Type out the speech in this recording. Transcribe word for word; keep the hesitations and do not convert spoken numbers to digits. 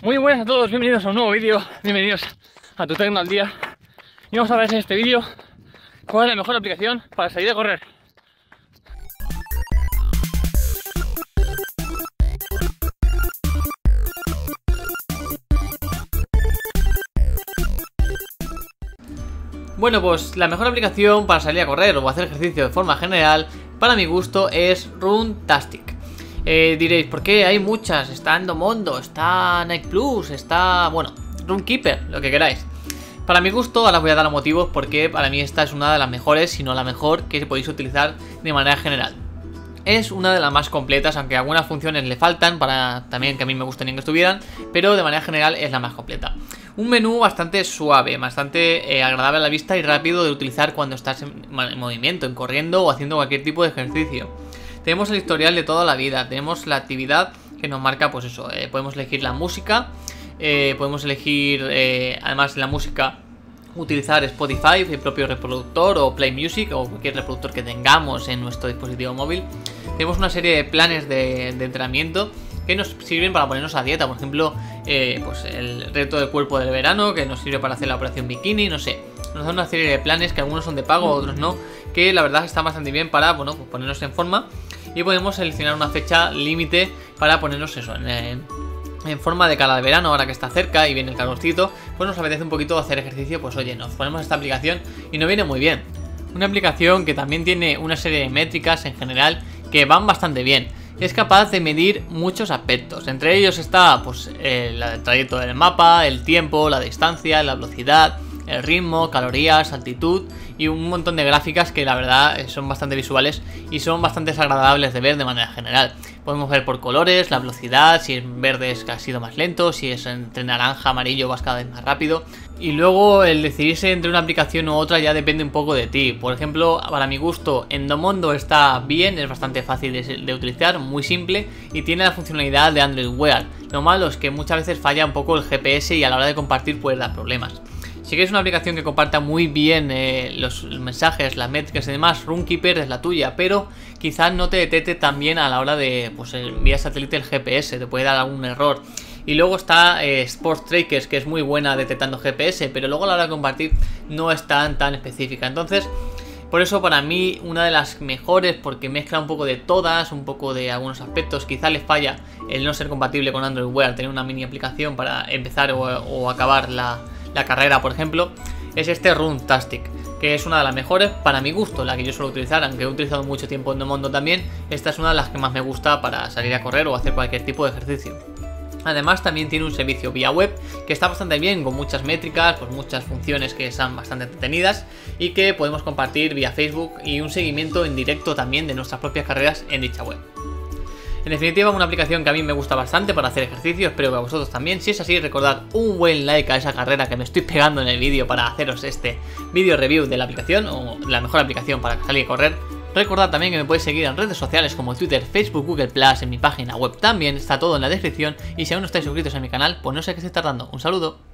Muy buenas a todos, bienvenidos a un nuevo vídeo, bienvenidos a tu Tecno al Día. Y vamos a ver en este vídeo cuál es la mejor aplicación para salir a correr. Bueno, pues la mejor aplicación para salir a correr o hacer ejercicio de forma general, para mi gusto, es Runtastic. Eh, diréis, ¿por qué? Hay muchas. Está Endomondo, está Night Plus, está, bueno, Runkeeper, lo que queráis. Para mi gusto, ahora os voy a dar los motivos porque para mí esta es una de las mejores, si no la mejor, que podéis utilizar de manera general. Es una de las más completas, aunque algunas funciones le faltan, para también que a mí me gustaría que estuvieran, pero de manera general es la más completa. Un menú bastante suave, bastante eh, agradable a la vista y rápido de utilizar cuando estás en, en movimiento, en corriendo o haciendo cualquier tipo de ejercicio. Tenemos el historial de toda la vida, tenemos la actividad que nos marca, pues eso, eh, podemos elegir la música, eh, podemos elegir, eh, además de la música, utilizar Spotify, el propio reproductor o Play Music o cualquier reproductor que tengamos en nuestro dispositivo móvil. Tenemos una serie de planes de, de entrenamiento que nos sirven para ponernos a dieta, por ejemplo, eh, pues el reto del cuerpo del verano, que nos sirve para hacer la operación bikini, no sé. Nos dan una serie de planes que algunos son de pago, otros no, que la verdad está bastante bien para, bueno, pues ponernos en forma. Y podemos seleccionar una fecha límite para ponernos eso, en, en forma de cara de verano, ahora que está cerca y viene el calorcito, pues nos apetece un poquito hacer ejercicio, pues oye, nos ponemos esta aplicación y nos viene muy bien. Una aplicación que también tiene una serie de métricas en general que van bastante bien. Es capaz de medir muchos aspectos, entre ellos está pues el, el trayecto del mapa, el tiempo, la distancia, la velocidad, el ritmo, calorías, altitud y un montón de gráficas que la verdad son bastante visuales y son bastante agradables de ver de manera general. Podemos ver por colores, la velocidad, si es verde es que ha sido más lento, si es entre naranja, amarillo vas cada vez más rápido. Y luego el decidirse entre una aplicación u otra ya depende un poco de ti. Por ejemplo, para mi gusto, Endomondo está bien, es bastante fácil de, de utilizar, muy simple y tiene la funcionalidad de Android Wear. Lo malo es que muchas veces falla un poco el G P S y a la hora de compartir pues da problemas. Si queréis una aplicación que comparta muy bien eh, los mensajes, las métricas y demás, Runkeeper es la tuya, pero quizás no te detecte tan bien a la hora de, pues, vía satélite el G P S, te puede dar algún error. Y luego está eh, Sports Trakers, que es muy buena detectando G P S, pero luego a la hora de compartir no es tan, tan específica. Entonces, por eso para mí una de las mejores, porque mezcla un poco de todas, un poco de algunos aspectos. Quizá les falla el no ser compatible con Android Wear, tener una mini aplicación para empezar o, o acabar la... la carrera, por ejemplo, es este Runtastic, que es una de las mejores para mi gusto, la que yo suelo utilizar, aunque he utilizado mucho tiempo Endomondo también. Esta es una de las que más me gusta para salir a correr o hacer cualquier tipo de ejercicio. Además también tiene un servicio vía web que está bastante bien, con muchas métricas, pues muchas funciones que están bastante entretenidas y que podemos compartir vía Facebook y un seguimiento en directo también de nuestras propias carreras en dicha web. En definitiva, una aplicación que a mí me gusta bastante para hacer ejercicio, espero que a vosotros también. Si es así, recordad un buen like a esa carrera que me estoy pegando en el vídeo para haceros este vídeo review de la aplicación, o la mejor aplicación para salir a correr. Recordad también que me podéis seguir en redes sociales como Twitter, Facebook, Google Plus, en mi página web también, está todo en la descripción. Y si aún no estáis suscritos a mi canal, pues no sé qué estáis tardando. Un saludo.